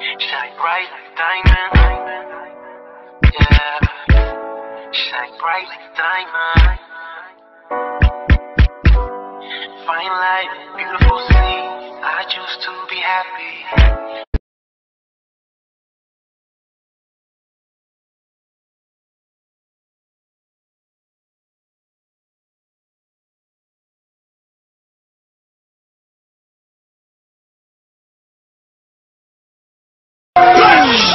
Shine bright like diamond. Yeah. Shine bright like diamond. Fine light, beautiful city. I choose to be happy. I just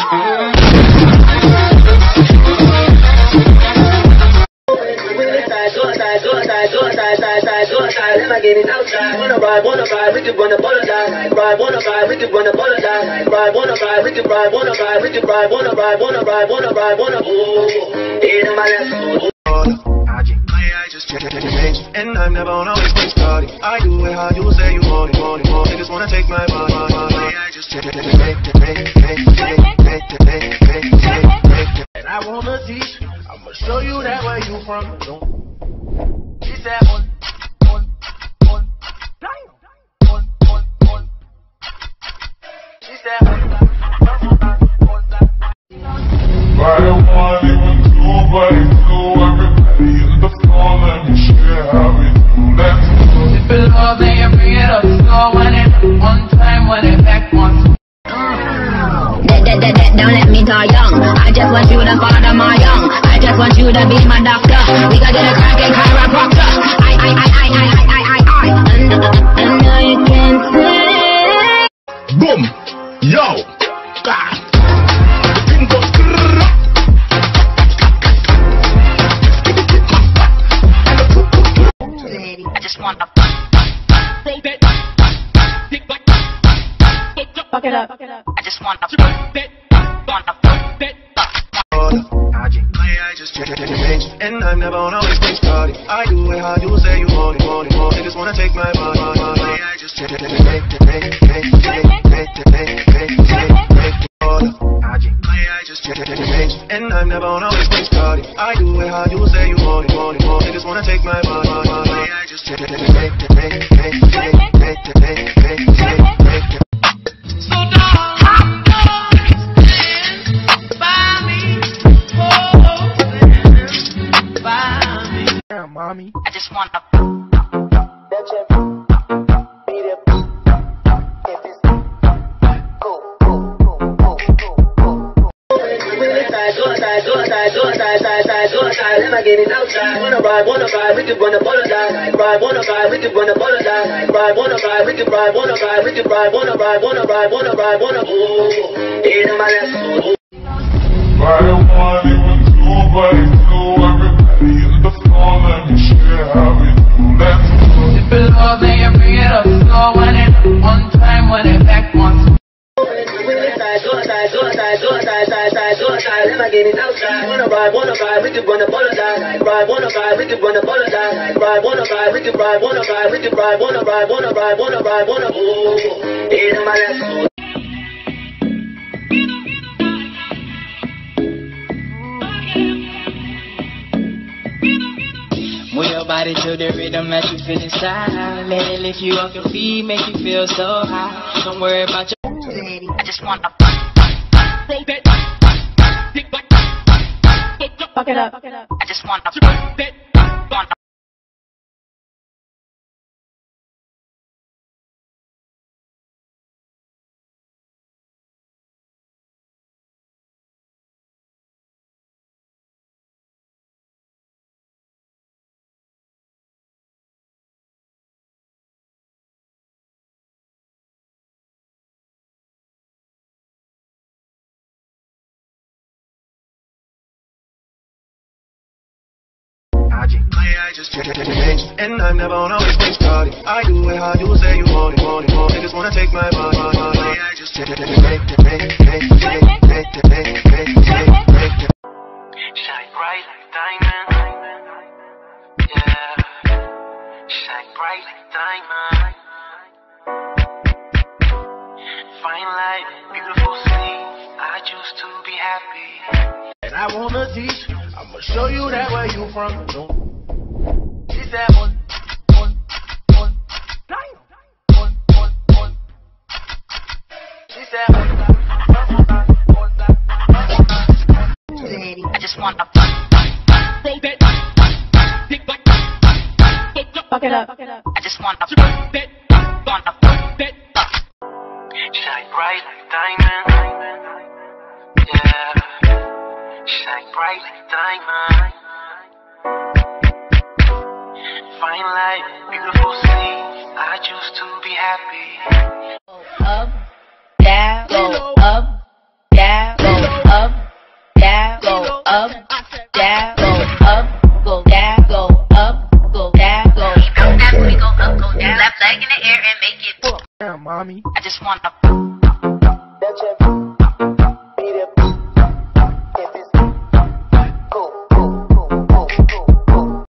change, and I'm never on always been started. I do it how you say you want it. Niggas wanna take my body. I just change, and I wanna teach. I'ma show you that where you from. Don't get that one. Don't let me die young. I just want you to father my young. I just want you to be my doctor. We gon' get a crackin' chiropractor. I know you can't say. Boom, yo, God. I just want a fuck it up. I just want a and I'm never on always been started. I do it how you say you want it. Niggas wanna take my body. I just and I'm never on always been started. I do it how you say you want it. Niggas wanna take my body. I just mommy. I just want to beat it. Wanna ride, we can run a butterfly. Wanna ride, we can run a butterfly. Wanna ride, we can ride. Wanna ride, we can ride. Wanna ride, wanna ride, wanna ride, wanna. Ooh, in my ass. I don't want even to, but it's cool. Everybody in the phone. Wanna ride, we can run a butterfly. Wanna ride, we can run a butterfly. Wanna ride, we can ride. Wanna ride, we can ride. Wanna ride, wanna ride, wanna ride, wanna. Ooh, in my ass. Move your body to the rhythm that you feel inside. Let it lift you off your feet, make you feel so high. Don't worry about your daddy. I just want a fuck it up. I just want a I just change, and I'm never on always been started. I do it how you say you want it. Niggas wanna take my body. I just shine bright like diamond. Yeah, shine bright like diamond. Fine light, beautiful city. I choose to be happy, and I wanna teach. I'ma show you that where you from. Don't that one. Dang. One. She's that one. wanna roll that dick like fuck it up. I just wanna roll that, wanna roll that. Shine bright like diamond, yeah. Shine bright like diamond. Fine light, beautiful city. I choose to be happy. Go up, down, go up, down, go up, down, go up, down, go up, go down, go up, go down, go up. Go up, go down. Left leg in the air and make it. Damn, mommy. I just wanna.